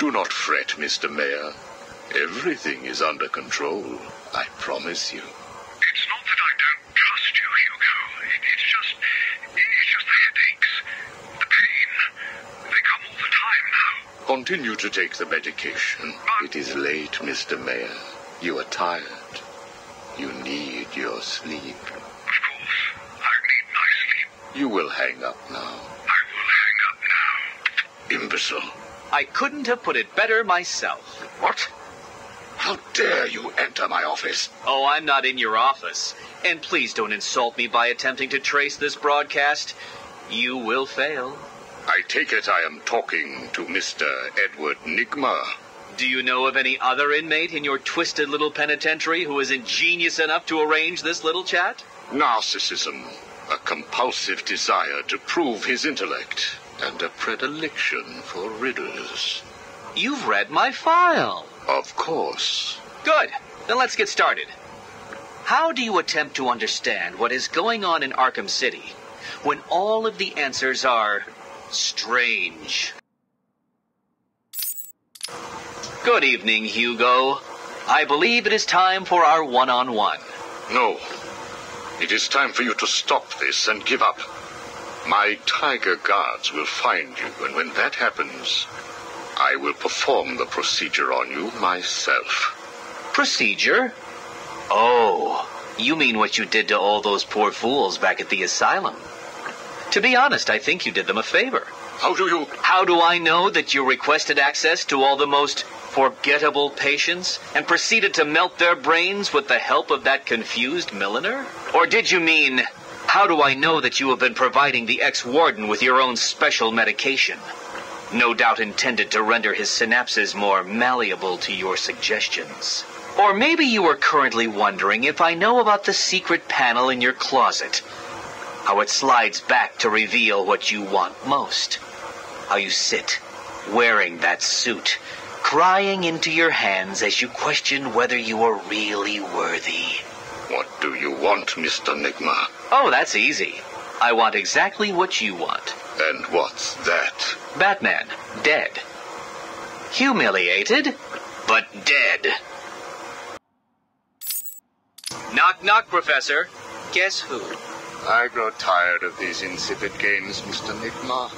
Do not fret, Mr. Mayor. Everything is under control, I promise you. It's not that I don't trust you, Hugo. It's just the headaches, the pain. They come all the time now. Continue to take the medication. But it is late, Mr. Mayor. You are tired. You need your sleep. Of course, I need my sleep. You will hang up now. I will hang up now. Imbecile. I couldn't have put it better myself. What? How dare you enter my office? Oh, I'm not in your office. And please don't insult me by attempting to trace this broadcast. You will fail. I take it I am talking to Mr. Edward Nigma. Do you know of any other inmate in your twisted little penitentiary who is ingenious enough to arrange this little chat? Narcissism, a compulsive desire to prove his intellect, and a predilection for riddles. You've read my file. Of course. Good. Then let's get started. How do you attempt to understand what is going on in Arkham City when all of the answers are strange? Good evening, Hugo. I believe it is time for our one-on-one. No. It is time for you to stop this and give up. My tiger guards will find you, and when that happens, I will perform the procedure on you myself. Procedure? Oh, you mean what you did to all those poor fools back at the asylum. To be honest, I think you did them a favor. How do I know that you requested access to all the most forgettable patients and proceeded to melt their brains with the help of that confused milliner? Or did you mean, how do I know that you have been providing the ex-warden with your own special medication? No doubt intended to render his synapses more malleable to your suggestions. Or maybe you are currently wondering if I know about the secret panel in your closet. How it slides back to reveal what you want most. How you sit, wearing that suit, crying into your hands as you question whether you are really worthy. What do you want, Mr. Nigma? Oh, that's easy. I want exactly what you want. And what's that? Batman, dead. Humiliated, but dead. Knock, knock, Professor. Guess who? I grow tired of these insipid games, Mr. Nigma.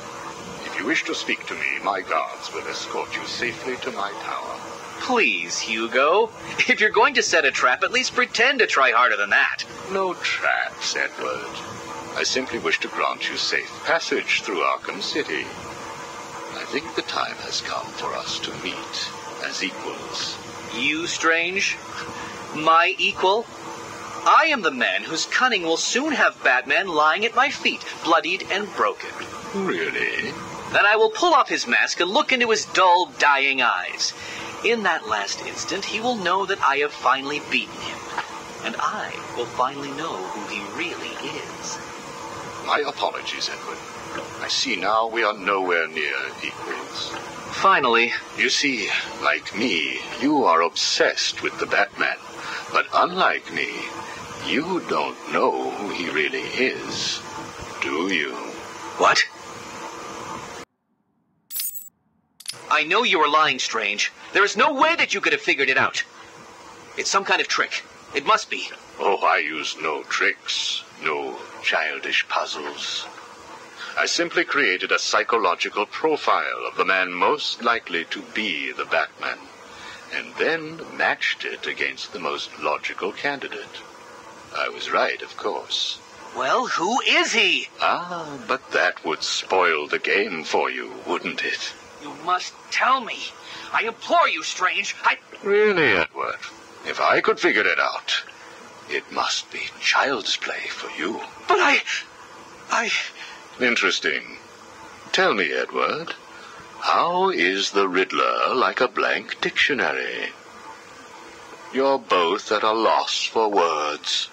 If you wish to speak to me, my guards will escort you safely to my tower. Please, Hugo. If you're going to set a trap, at least pretend to try harder than that. No traps, Edward. I simply wish to grant you safe passage through Arkham City. I think the time has come for us to meet as equals. You, Strange? My equal? I am the man whose cunning will soon have Batman lying at my feet, bloodied and broken. Really? Then I will pull off his mask and look into his dull, dying eyes. In that last instant, he will know that I have finally beaten him. And I will finally know who he really is. My apologies, Edward. I see now we are nowhere near equals. Finally. You see, like me, you are obsessed with the Batman. But unlike me, you don't know who he really is, do you? What? I know you are lying, Strange. There is no way that you could have figured it out. It's some kind of trick. It must be. Oh, I use no tricks, no childish puzzles. I simply created a psychological profile of the man most likely to be the Batman, and then matched it against the most logical candidate. I was right, of course. Well, who is he? Ah, but that would spoil the game for you, wouldn't it? You must tell me. I implore you, Strange. Really, Edward, if I could figure it out, it must be child's play for you. But Interesting. Tell me, Edward, how is the Riddler like a blank dictionary? You're both at a loss for words.